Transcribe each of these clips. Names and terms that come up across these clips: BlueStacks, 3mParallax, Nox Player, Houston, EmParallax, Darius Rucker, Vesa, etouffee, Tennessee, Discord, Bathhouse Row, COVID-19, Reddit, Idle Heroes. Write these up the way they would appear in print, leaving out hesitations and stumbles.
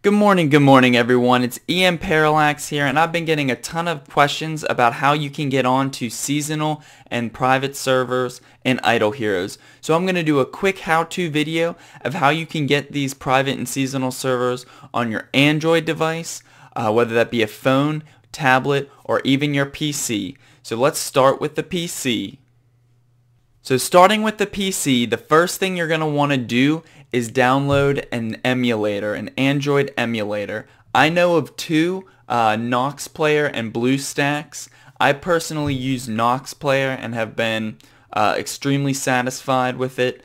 Good morning everyone, it's EmParallax here, and I've been getting a ton of questions about how you can get on to seasonal and private servers in Idle Heroes. So I'm going to do a quick how-to video of how you can get these private and seasonal servers on your Android device, whether that be a phone, tablet, or even your PC. So let's start with the PC. So starting with the PC, the first thing you're going to want to do is download an emulator, an Android emulator. I know of two, Nox Player and BlueStacks. I personally use Nox Player and have been extremely satisfied with it.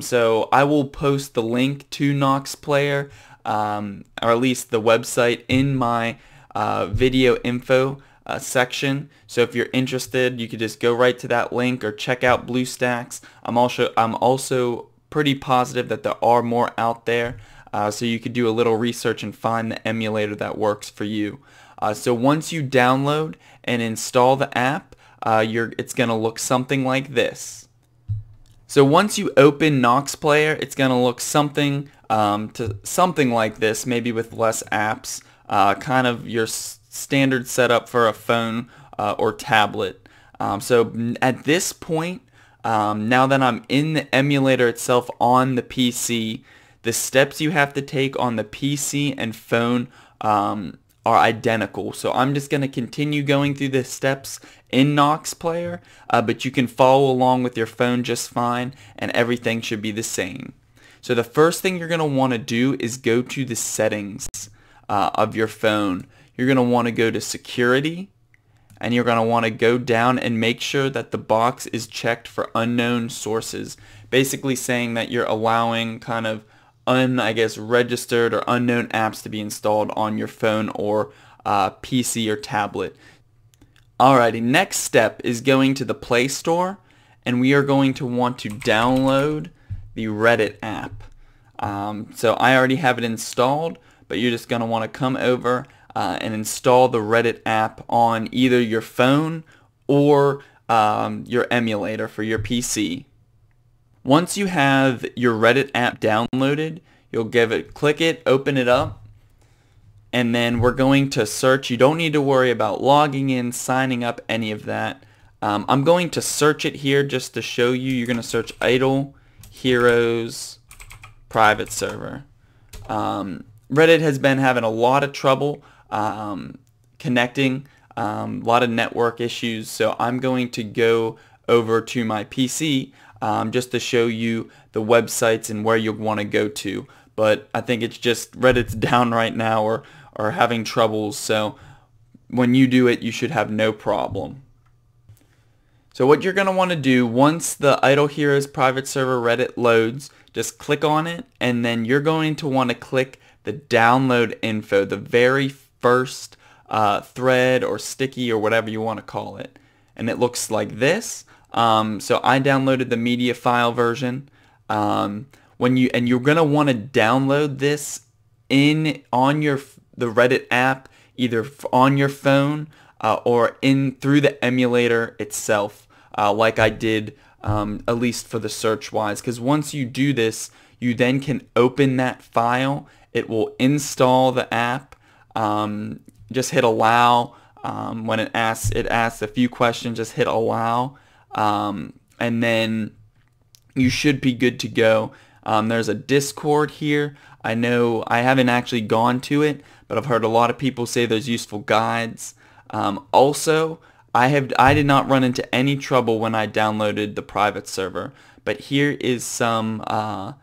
So I will post the link to Nox Player, or at least the website, in my video info section. So if you're interested, you could just go right to that link or check out BlueStacks. I'm also pretty positive that there are more out there, so you could do a little research and find the emulator that works for you. So once you download and install the app, it's gonna look something like this. So once you open Nox Player, it's gonna look something something like this, maybe with less apps, kind of your standard setup for a phone or tablet. So at this point, now that I'm in the emulator itself on the PC, the steps you have to take on the PC and phone are identical. So I'm just going to continue going through the steps in Nox Player, but you can follow along with your phone just fine, and everything should be the same. So the first thing you're going to want to do is go to the settings of your phone. You're going to want to go to security, and you're going to want to go down and make sure that the box is checked for unknown sources, basically saying that you're allowing kind of registered or unknown apps to be installed on your phone or PC or tablet. Alrighty, next step is going to the Play Store, and we are going to want to download the Reddit app. So I already have it installed, but you're just going to want to come over and install the Reddit app on either your phone or your emulator for your PC. Once you have your Reddit app downloaded, you'll click it, open it up, and then we're going to search. You don't need to worry about logging in, signing up, any of that. I'm going to search it here just to show you. You're going to search Idle Heroes private server. Reddit has been having a lot of trouble connecting, a lot of network issues, so I'm going to go over to my PC just to show you the websites and where you'll want to go to. But I think it's just Reddit's down right now or having troubles, so when you do it, you should have no problem. So what you're going to want to do once the Idle Heroes private server Reddit loads, just click on it, and then you're going to want to click the download info, the very first thread or sticky or whatever you want to call it. And it looks like this. So I downloaded the media file version. You're going to want to download this on the Reddit app, either on your phone or through the emulator itself, like I did, at least for the search wise. Because once you do this, you then can open that file. It will install the app. Just hit allow. When it asks a few questions, just hit allow, and then you should be good to go. There's a Discord here. I know I haven't actually gone to it, but I've heard a lot of people say there's useful guides. Also, I did not run into any trouble when I downloaded the private server, but here is some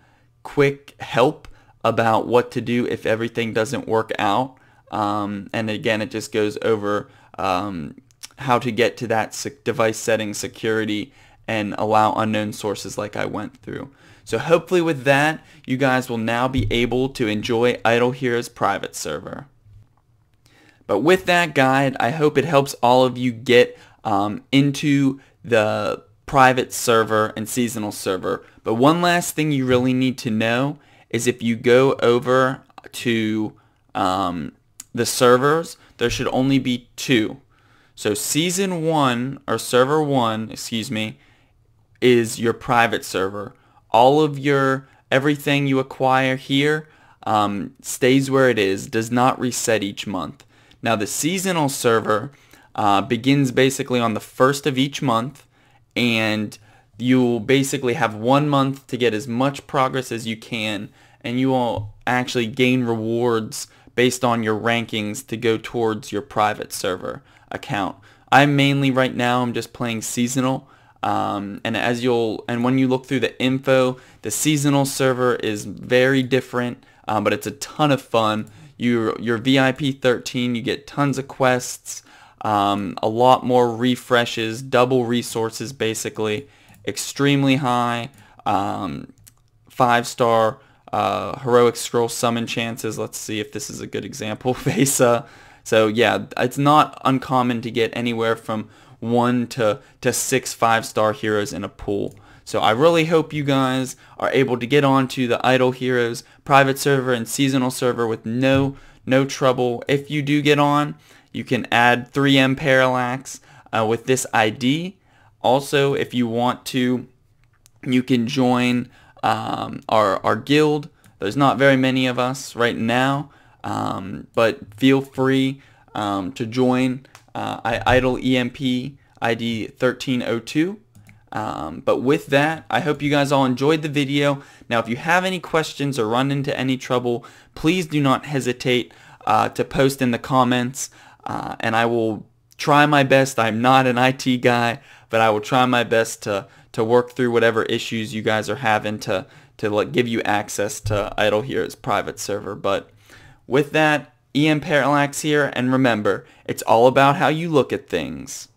quick help about what to do if everything doesn't work out, and again it just goes over how to get to that device settings, security, and allow unknown sources like I went through. So hopefully with that, you guys will now be able to enjoy Idle Heroes private server. But with that guide, I hope it helps all of you get into the private server and seasonal server. But one last thing you really need to know is if you go over to the servers, there should only be two. So season one, or server one, excuse me, is your private server. Everything you acquire here stays where it is, does not reset each month. Now the seasonal server begins basically on the first of each month, and you'll basically have 1 month to get as much progress as you can, and you will actually gain rewards based on your rankings to go towards your private server account. I'm mainly right now I'm just playing seasonal, and when you look through the info, the seasonal server is very different, but it's a ton of fun. You're VIP 13, you get tons of quests, a lot more refreshes, double resources basically, extremely high 5-star heroic scroll summon chances. Let's see if this is a good example. Vesa. So yeah, it's not uncommon to get anywhere from 1 to 6 5-star heroes in a pool. So I really hope you guys are able to get onto the Idle Heroes private server and seasonal server with no trouble. If you do get on, you can add 3EmParallax with this ID. Also, if you want to, you can join our guild. There's not very many of us right now, but feel free to join Idle EMP ID 1302. But with that, I hope you guys all enjoyed the video. Now, if you have any questions or run into any trouble, please do not hesitate to post in the comments, and I will try my best. I'm not an IT guy, but I will try my best to work through whatever issues you guys are having to like, give you access to Idle Heroes private server. But with that, EmParallax here, and remember, it's all about how you look at things.